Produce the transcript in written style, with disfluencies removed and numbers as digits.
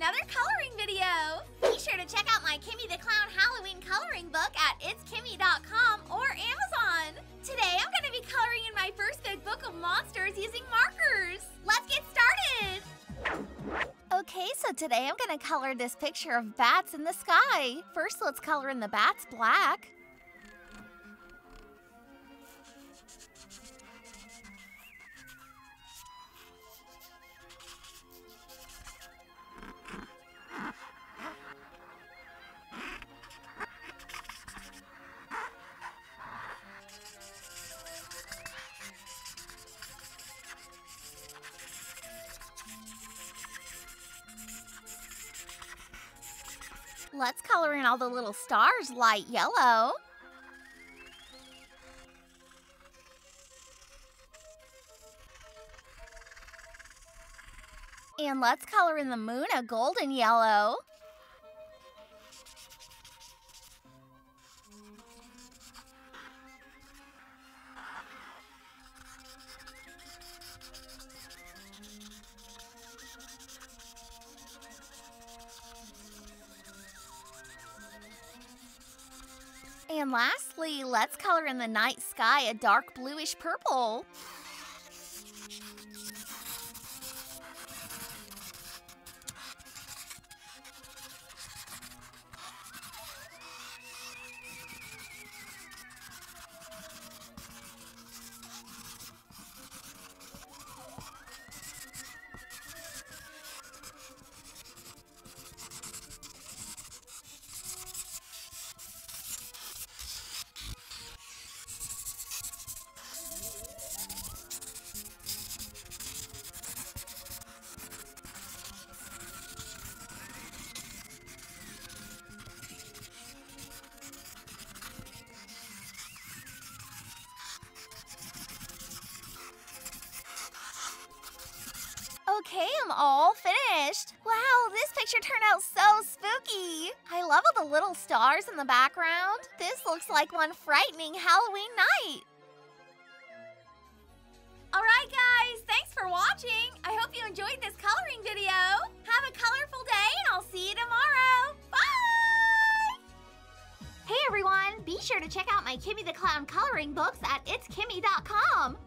another coloring video! Be sure to check out my Kimmi the Clown Halloween coloring book at itskimmi.com or Amazon! Today I'm going to be coloring in My First Big Book of Monsters using markers! Let's get started! Okay, so today I'm going to color this picture of bats in the sky. First, let's color in the bats black. Let's color in all the little stars light yellow. And let's color in the moon a golden yellow. And lastly, let's color in the night sky a dark bluish purple. Okay, I'm all finished. Wow, this picture turned out so spooky. I love all the little stars in the background. This looks like one frightening Halloween night. All right, guys, thanks for watching. I hope you enjoyed this coloring video. Have a colorful day, and I'll see you tomorrow. Bye! Hey, everyone. Be sure to check out my Kimmi the Clown coloring books at itskimmi.com.